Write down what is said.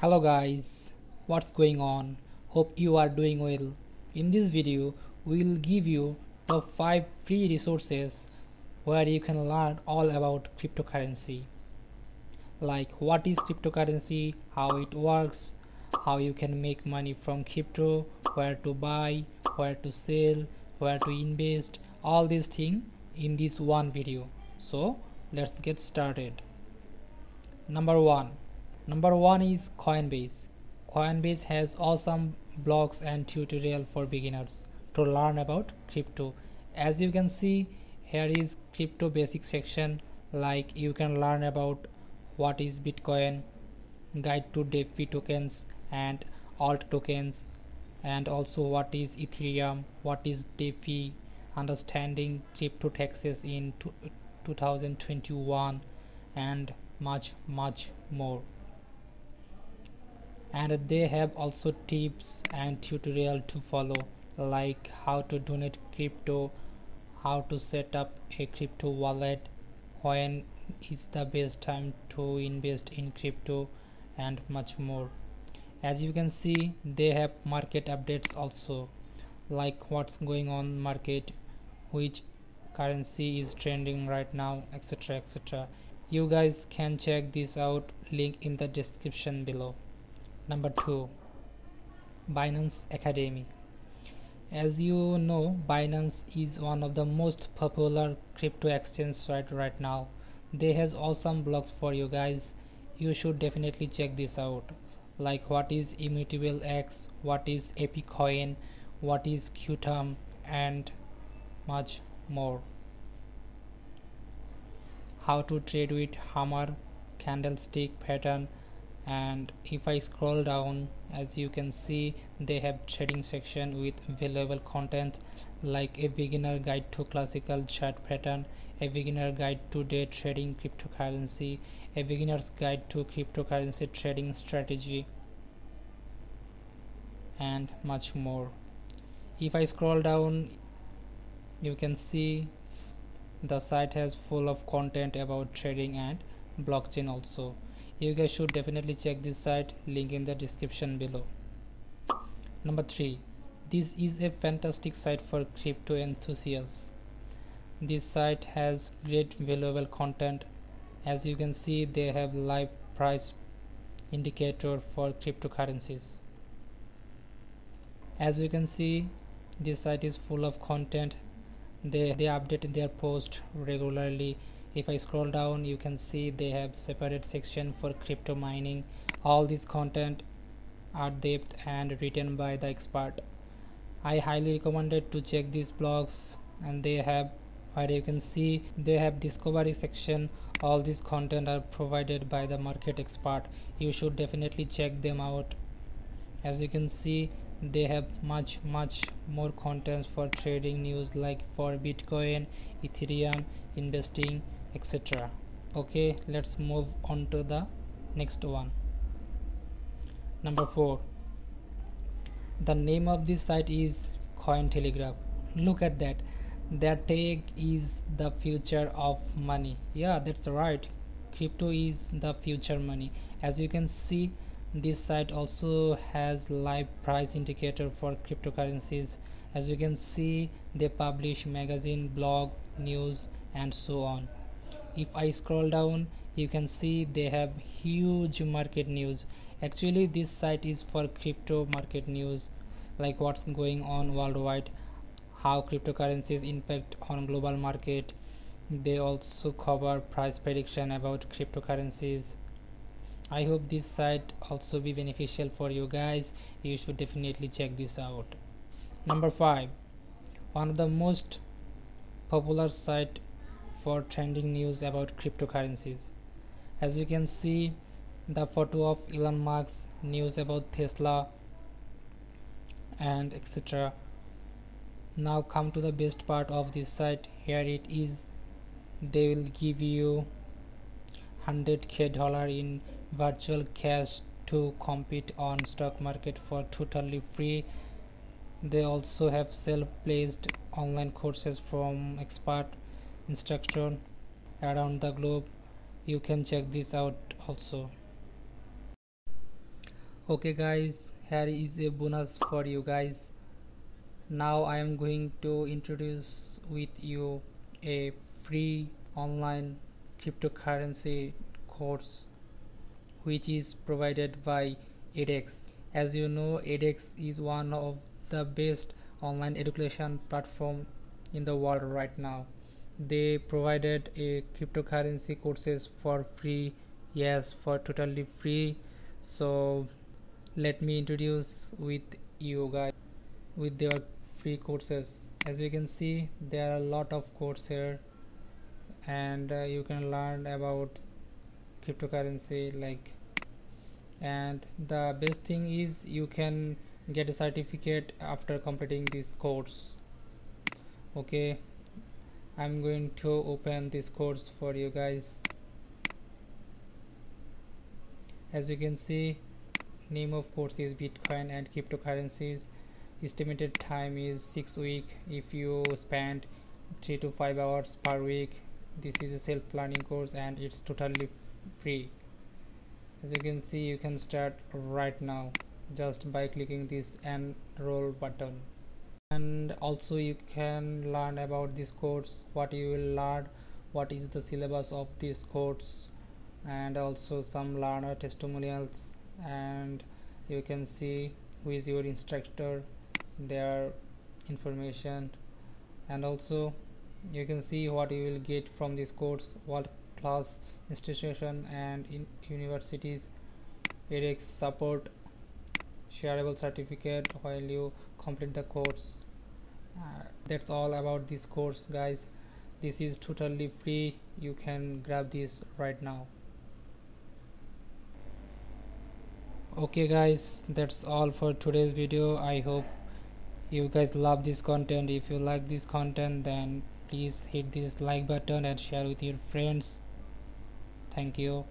Hello guys, what's going on? Hope you are doing well. In this video, we will give you top 5 free resources where you can learn all about cryptocurrency, like what is cryptocurrency, how it works, how you can make money from crypto, where to buy, where to sell, where to invest, all these things in this one video. So let's get started. Number one is Coinbase. Coinbase has awesome blogs and tutorial for beginners to learn about crypto. As you can see, here is crypto basic section, like you can learn about what is Bitcoin, guide to DeFi tokens and alt tokens, and also what is Ethereum, what is DeFi, understanding crypto taxes in 2021, and much more. And they have also tips and tutorial to follow, like how to donate crypto, how to set up a crypto wallet, when is the best time to invest in crypto, and much more. As you can see, they have market updates also, like what's going on market, which currency is trending right now, etc, etc. You guys can check this out, link in the description below. Number 2, Binance Academy. As you know, Binance is one of the most popular crypto exchange site right now. They has awesome blogs for you guys. You should definitely check this out, like what is Immutable X, what is Epicoin, what is Qtum, and much more. How to trade with hammer, candlestick pattern. And if I scroll down, as you can see, they have trading section with valuable content, like a beginner guide to classical chart pattern, a beginner guide to day trading cryptocurrency, a beginner's guide to cryptocurrency trading strategy, and much more. If I scroll down, you can see the site has full of content about trading and blockchain also. You guys should definitely check this site, link in the description below. Number 3, this is a fantastic site for crypto enthusiasts. This site has great valuable content. As you can see, they have live price indicator for cryptocurrencies. As you can see, this site is full of content. They update their post regularly. If I scroll down, you can see they have separate section for crypto mining. All this content are depth and written by the expert. I highly recommended to check these blogs, and they have, where you can see they have discovery section. All this content are provided by the market expert. You should definitely check them out. As you can see, they have much more contents for trading news, like for Bitcoin, Ethereum, investing, etc. Okay, let's move on to the next one. Number 4, the name of this site is Cointelegraph. Look at that, their tag is the future of money. Yeah, that's right, crypto is the future money. As you can see, this site also has live price indicator for cryptocurrencies. As you can see, they publish magazine, blog, news, and so on. If I scroll down, you can see they have huge market news. Actually, this site is for crypto market news, like what's going on worldwide, how cryptocurrencies impact on global market. They also cover price prediction about cryptocurrencies. I hope this site also be beneficial for you guys. You should definitely check this out. Number 5, one of the most popular site for trending news about cryptocurrencies. As you can see, the photo of Elon Musk's news about Tesla and etc. Now come to the best part of this site. Here it is, they will give you $100K in virtual cash to compete on stock market for totally free. They also have self-placed online courses from expert instruction around the globe. You can check this out also. Okay guys, here is a bonus for you guys. Now I am going to introduce with you a free online cryptocurrency course which is provided by edX. As you know, edX is one of the best online education platform in the world right now. They provided a cryptocurrency courses for free, yes, for totally free. So let me introduce with you guys with their free courses. As you can see, there are a lot of courses here, and you can learn about cryptocurrency and the best thing is you can get a certificate after completing this course. Okay, I'm going to open this course for you guys. As you can see, name of course is Bitcoin and cryptocurrencies. Estimated time is 6 weeks. If you spend 3 to 5 hours per week, this is a self-learning course and it's totally free. As you can see, you can start right now just by clicking this enroll button. And also you can learn about this course, what you will learn, what is the syllabus of this course, and also some learner testimonials, and you can see who is your instructor, their information, and also you can see what you will get from this course, what class, institution and in universities, edX support, shareable certificate while you complete the course. That's all about this course guys. This is totally free. You can grab this right now. Okay guys, that's all for today's video. I hope you guys love this content. If you like this content, then please hit this like button and share with your friends. Thank you.